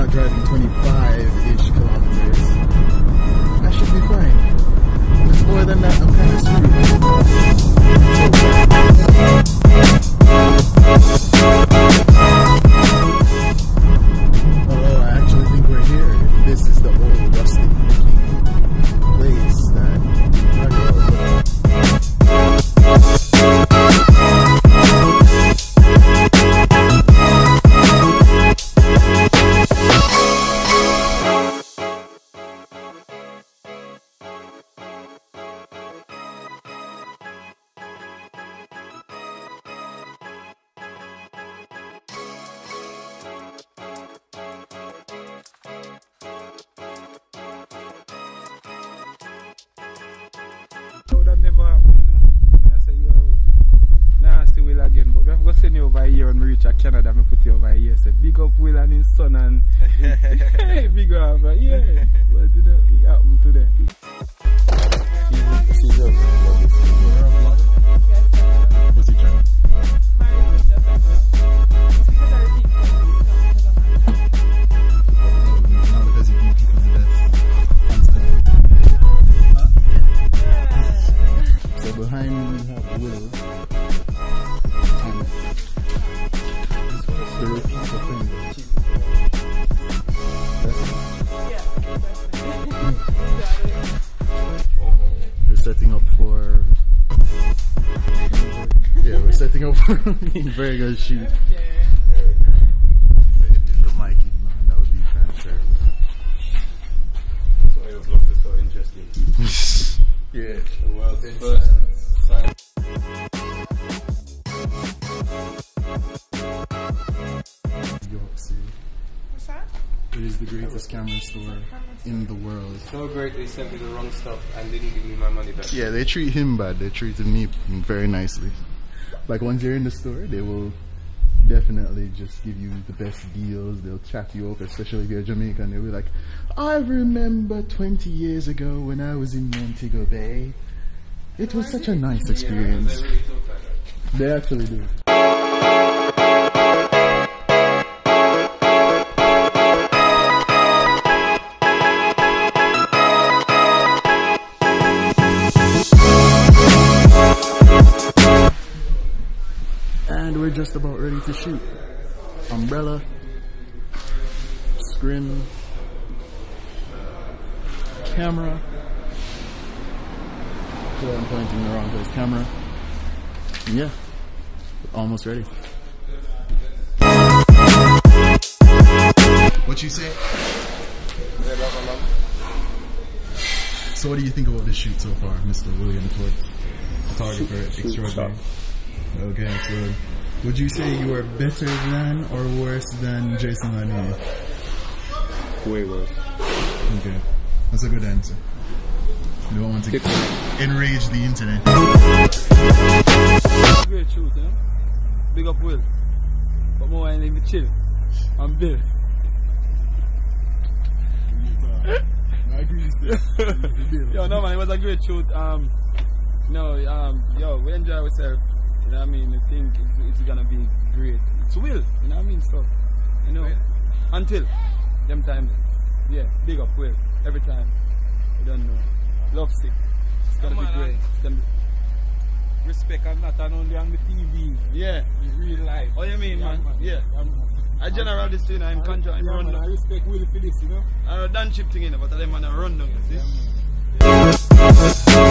not driving 25-ish kilometers, I should be fine. If it's more than that, I'm kind of screwed. Although I actually think we're here, if this is the old rusty looking place Canada, I put you over here. So big up Will and his son and hey, big up, but yeah, what you know, it happened today. She's a vlogger. What's your channel? So behind me we have Will. Setting up for me in Virgo shoot. Okay. If the mic even on, that would be kind of terrible. That's why your vlogs are so interesting. Yeah. The world's first science. What's that? It is the greatest camera store in the world. So great they sent me the wrong stuff and didn't give me my money back. Yeah, they treat him bad. They treated me very nicely. Like once you're in the store, they will definitely just give you the best deals. They'll chat you up, especially if you're Jamaican. They'll be like, I remember 20 years ago when I was in Montego Bay. It was such a nice experience. Yeah, they really talk like that. They actually do. Just about ready to shoot. Umbrella, scrim, camera. Yeah, I'm pointing the wrong place. Camera. Yeah, almost ready. What you say? So, what do you think about this shoot so far, Mr. William Ford, photographer extraordinary? Okay, so. Would you say you are better than or worse than Jason Lanier? Way worse. Okay, that's a good answer. You don't want to enrage the internet. Great shoot, eh? Big up Will. But more I need to chill. I'm Bill. I agree with you. Yo, no man, it was a great shoot. Yo, we enjoy ourselves. You know what I mean? I think it's gonna be great. It's Will, you know what I mean? So, you know, until them time, yeah, big up Will. Every time, I don't know. Love sick. It's gonna be great. It's gonna be respect and not only on the TV. Yeah, in real life. Oh, you mean, yeah, man? Yeah. I general this thing. I'm conjoined. Yeah, I respect Will for this, you know. I don't chip thing in, but I them man I run down. Yeah,